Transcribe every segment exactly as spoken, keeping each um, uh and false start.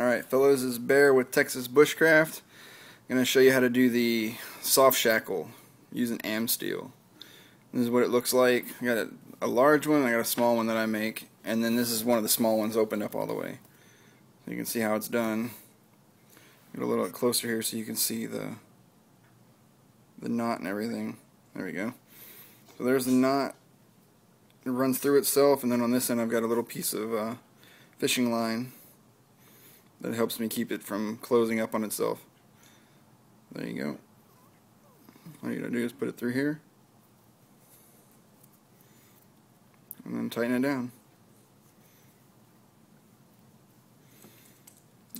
Alright fellas, this is Bear with Texas Bushcraft. I'm going to show you how to do the soft shackle using Amsteel. This is what it looks like. I got a, a large one, I got a small one that I make, and then this is one of the small ones opened up all the way. So you can see how it's done. Get a little closer here so you can see the the knot and everything. There we go. So there's the knot. It runs through itself, and then on this end I've got a little piece of uh, fishing line that helps me keep it from closing up on itself. There you go. All you gotta do is put it through here and then tighten it down.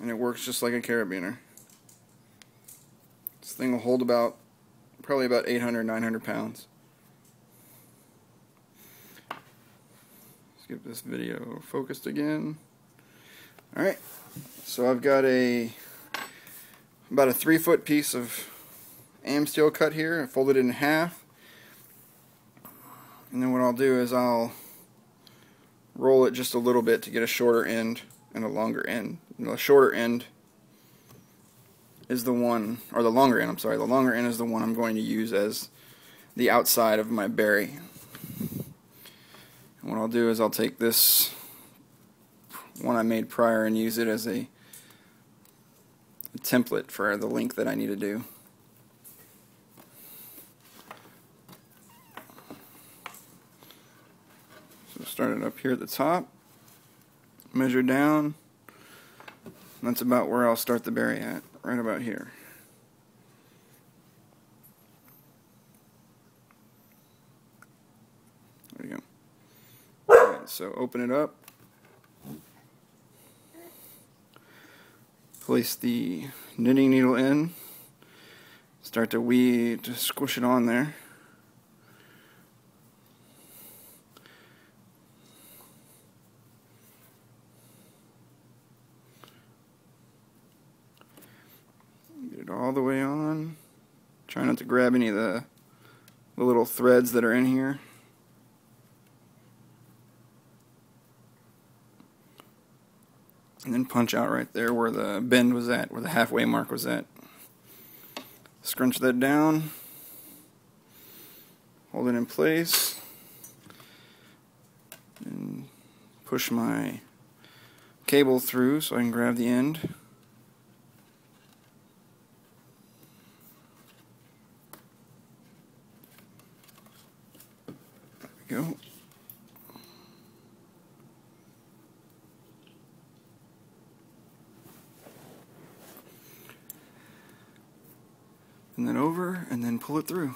And it works just like a carabiner. This thing will hold about probably about eight hundred, nine hundred pounds. Let's get this video focused again. Alright, so I've got a about a three foot piece of Amsteel cut here. I folded it in half, and then what I'll do is I'll roll it just a little bit to get a shorter end and a longer end. The shorter end is the one, or the longer end, I'm sorry, the longer end is the one I'm going to use as the outside of my berry. And what I'll do is I'll take this one I made prior and use it as a, a template for the length that I need to do. So start it up here at the top, measure down, and that's about where I'll start the berry at, right about here. There you go. All right, so open it up. Place the knitting needle in, start to weave, to squish it on there. Get it all the way on. Try not to grab any of the, the little threads that are in here. And then punch out right there where the bend was at, where the halfway mark was at. Scrunch that down. Hold it in place. And push my cable through so I can grab the end. There we go. And then over, and then pull it through.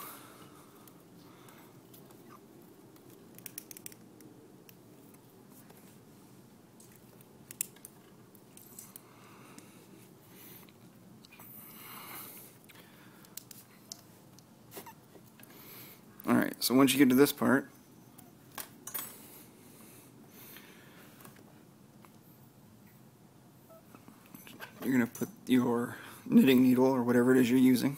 Alright, so once you get to this part, you're going to put your knitting needle, or whatever it is you're using.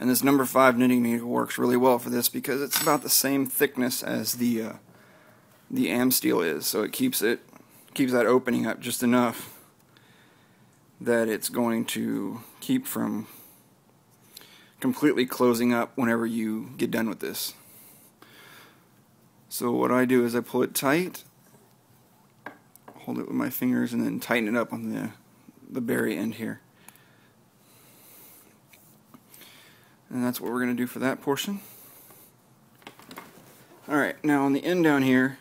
And this number five knitting needle works really well for this because it's about the same thickness as the uh, the Amsteel is, so it keeps it keeps that opening up just enough that it's going to keep from completely closing up whenever you get done with this. So what I do is I pull it tight, hold it with my fingers, and then tighten it up on the the berry end here. And that's what we're going to do for that portion. Alright, now on the end down here,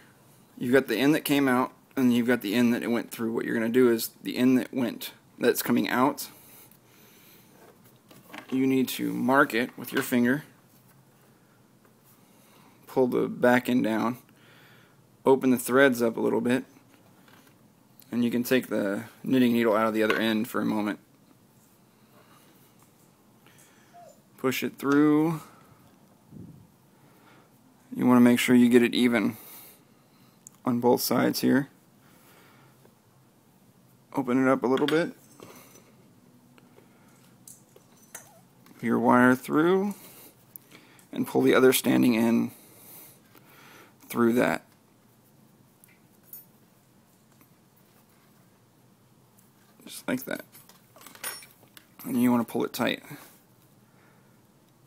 you've got the end that came out, and you've got the end that it went through. What you're going to do is the end that went, that's coming out, you need to mark it with your finger, pull the back end down, open the threads up a little bit, and you can take the knitting needle out of the other end for a moment. Push it through. You want to make sure you get it even on both sides here. Open it up a little bit. Put your wire through and pull the other standing end through that. like that. And you want to pull it tight.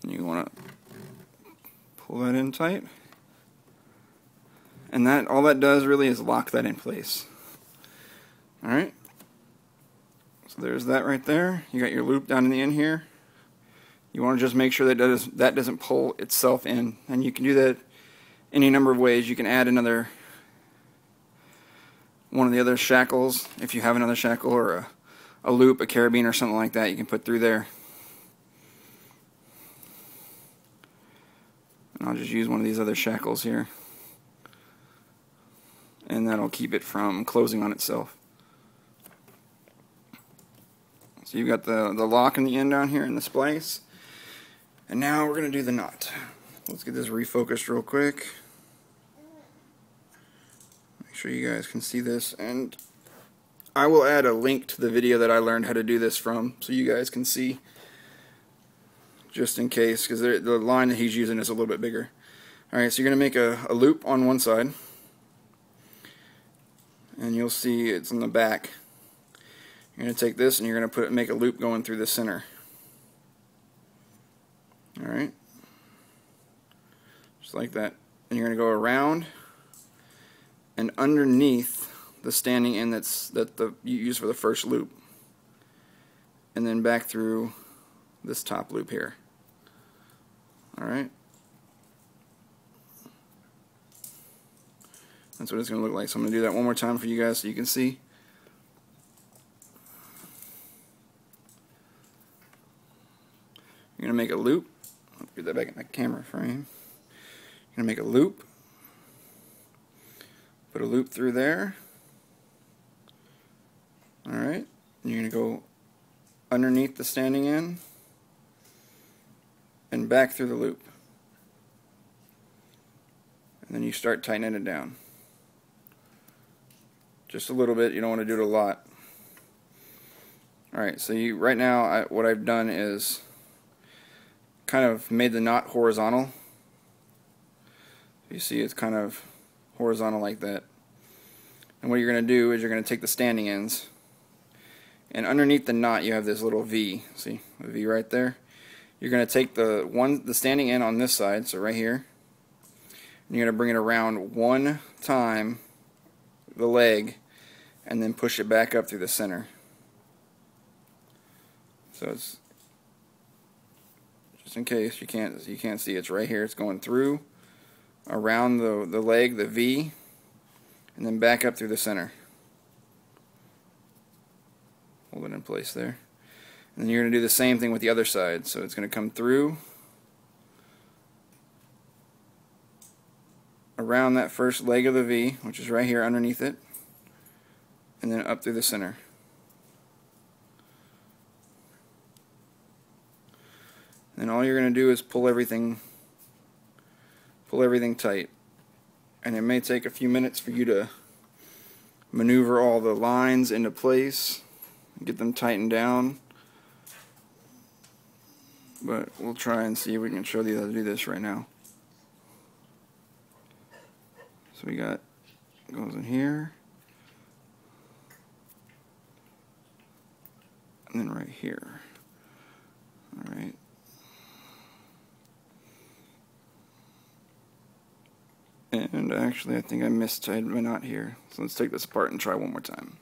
And you want to pull that in tight. And that all that does really is lock that in place. Alright? So there's that right there. You got your loop down in the end here. You want to just make sure that does, that doesn't pull itself in. And you can do that any number of ways. You can add another one of the other shackles. If you have another shackle or a, a loop, a carabiner or something like that, you can put through there. And I'll just use one of these other shackles here. And that'll keep it from closing on itself. So you've got the, the lock in the end down here in the splice. And now we're going to do the knot. Let's get this refocused real quick. Make sure you guys can see this. And I will add a link to the video that I learned how to do this from, so you guys can see, just in case, because the line that he's using is a little bit bigger. Alright, so you're going to make a, a loop on one side. And you'll see it's in the back. You're going to take this and you're going to put make a loop going through the center. Alright. Just like that. And you're going to go around and underneath the standing end that's that the you use for the first loop. And then back through this top loop here. Alright. That's what it's going to look like. So I'm going to do that one more time for you guys so you can see. You're going to make a loop. I'll get that back in my camera frame. You're going to make a loop. Put a loop through there. Alright. You're going to go underneath the standing end and back through the loop. And then you start tightening it down. Just a little bit. You don't want to do it a lot. Alright, so you right now I, what I've done is kind of made the knot horizontal. You see it's kind of horizontal like that. And what you're going to do is you're going to take the standing ends, and underneath the knot you have this little V. See? A V right there. You're going to take the one the standing end on this side, so right here, and you're going to bring it around one time the leg and then push it back up through the center. So it's just in case you can't you can't see, it's right here. It's going through around the the leg, the V, and then back up through the center. Hold it in place there. And then you're going to do the same thing with the other side. So it's going to come through around that first leg of the V, which is right here underneath it, and then up through the center. And all you're going to do is pull everything pull everything tight. And it may take a few minutes for you to maneuver all the lines into place, get them tightened down. But we'll try and see if we can show you how to do this right now. So we got, goes in here, and then right here. Alright. And actually I think I mistied my knot here. So let's take this apart and try one more time.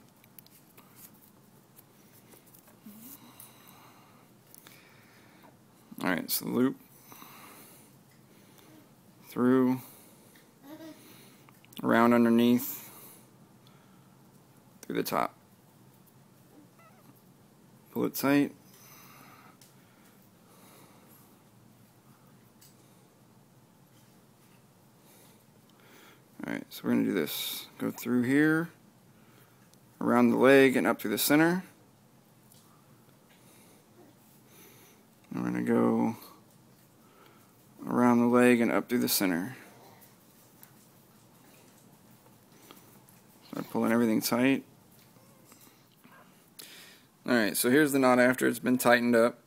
Alright, so loop through, around underneath, through the top. Pull it tight. Alright, so we're going to do this. Go through here, around the leg, and up through the center. And we're going to go around the leg and up through the center. Start pulling everything tight. Alright, so here's the knot after it's been tightened up.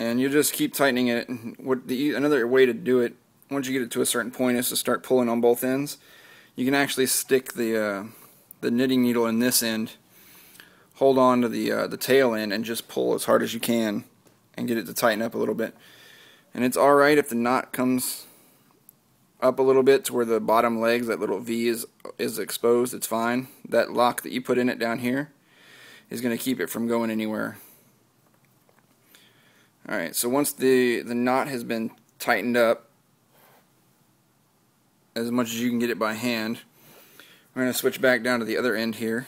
And you just keep tightening it. And what the, another way to do it, once you get it to a certain point, is to start pulling on both ends. You can actually stick the, uh, the knitting needle in this end hold on to the uh, the tail end and just pull as hard as you can and get it to tighten up a little bit. And it's alright if the knot comes up a little bit to where the bottom legs, that little V is is exposed, it's fine. That lock that you put in it down here is going to keep it from going anywhere. Alright, so once the, the knot has been tightened up as much as you can get it by hand, we're going to switch back down to the other end here.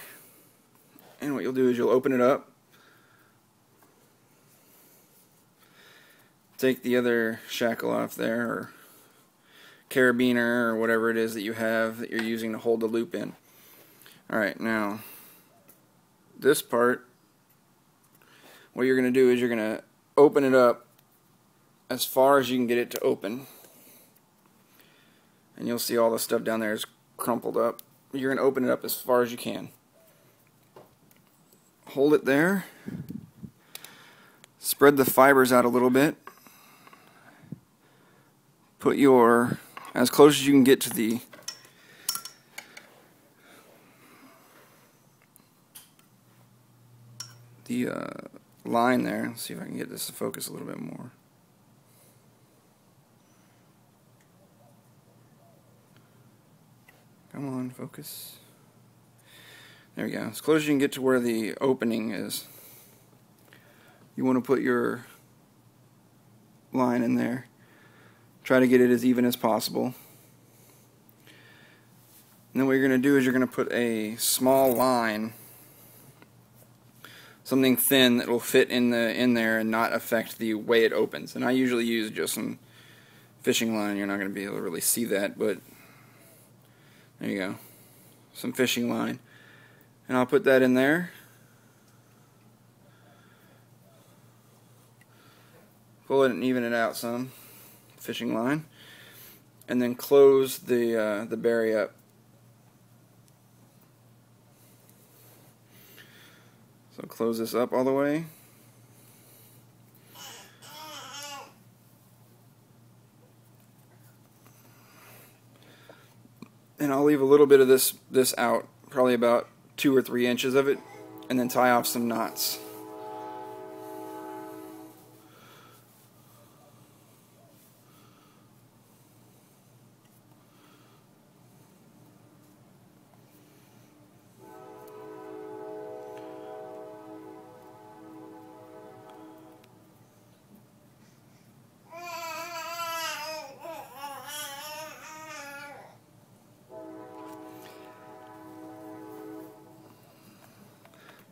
And what you'll do is you'll open it up, take the other shackle off there, or carabiner, or whatever it is that you have that you're using to hold the loop in. Alright, now this part, what you're going to do is you're going to open it up as far as you can get it to open, and you'll see all the stuff down there is crumpled up. You're going to open it up as far as you can. Hold it there, spread the fibers out a little bit, put your, as close as you can get to the the uh, line there. Let's see if I can get this to focus a little bit more. Come on, focus. There we go. As close as you can get to where the opening is. You want to put your line in there. Try to get it as even as possible. And then what you're going to do is you're going to put a small line, something thin that will fit in the in there and not affect the way it opens. And I usually use just some fishing line. You're not going to be able to really see that, but there you go. Some fishing line. And I'll put that in there. Pull it and even it out some, fishing line, and then close the uh, the berry up. So close this up all the way. And I'll leave a little bit of this this out, probably about two or three inches of it, and then tie off some knots.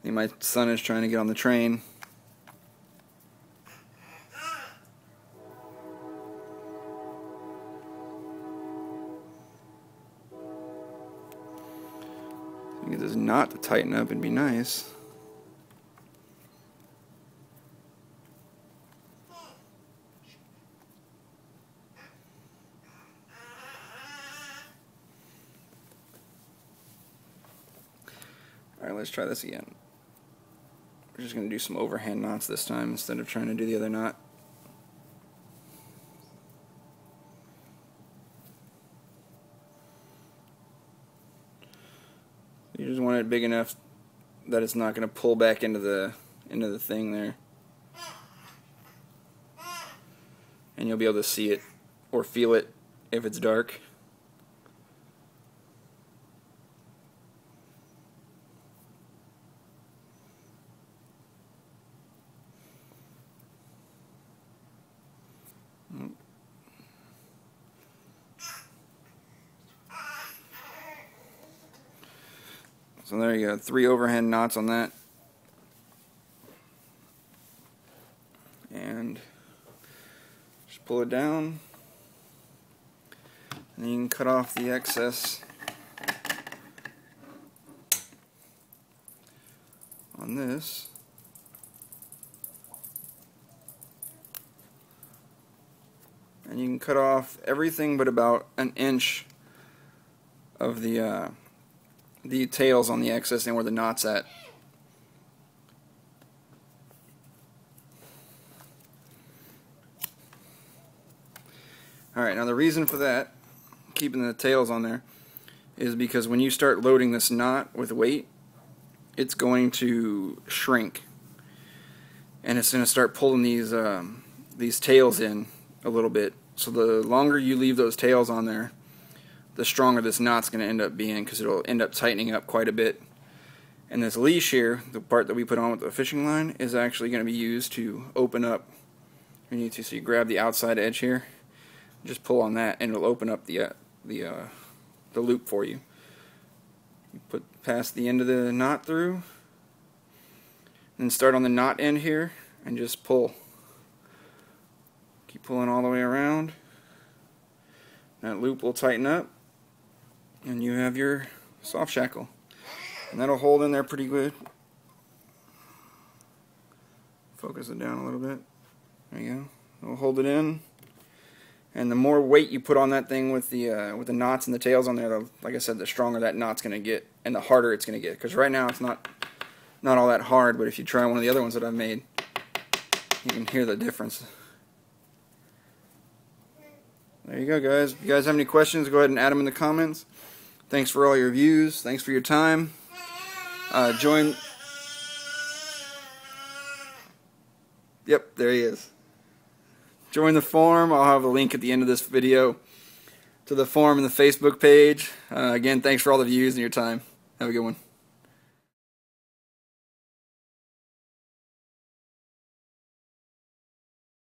My son is trying to get on the train. Get this knot to tighten up and be nice. Alright, let's try this again. We're just going to do some overhand knots this time instead of trying to do the other knot. You just want it big enough that it's not going to pull back into the into the thing there. And you'll be able to see it or feel it if it's dark. So there you go, three overhand knots on that. And just pull it down. And you can cut off the excess on this. And you can cut off everything but about an inch of the uh, the tails on the excess and where the knot's at. Alright, now the reason for that, keeping the tails on there, is because when you start loading this knot with weight, it's going to shrink, and it's going to start pulling these um, these tails in a little bit. So the longer you leave those tails on there, the stronger this knot's going to end up being, because it'll end up tightening up quite a bit. And this leash here, the part that we put on with the fishing line, is actually going to be used to open up. You need to, so you grab the outside edge here, just pull on that, and it'll open up the uh, the uh, the loop for you. You put past the end of the knot through, and start on the knot end here, and just pull. Keep pulling all the way around. That loop will tighten up, and you have your soft shackle. And that'll hold in there pretty good. Focus it down a little bit. There you go. It'll hold it in. And the more weight you put on that thing with the uh, with the knots and the tails on there, the, like I said, the stronger that knot's going to get, and the harder it's going to get. Because right now it's not not all that hard, but if you try one of the other ones that I've made, you can hear the difference. There you go, guys. If you guys have any questions, go ahead and add them in the comments. Thanks for all your views. Thanks for your time. Uh, join. Yep, there he is. Join the forum. I'll have a link at the end of this video to the forum and the Facebook page. Uh, again, thanks for all the views and your time. Have a good one.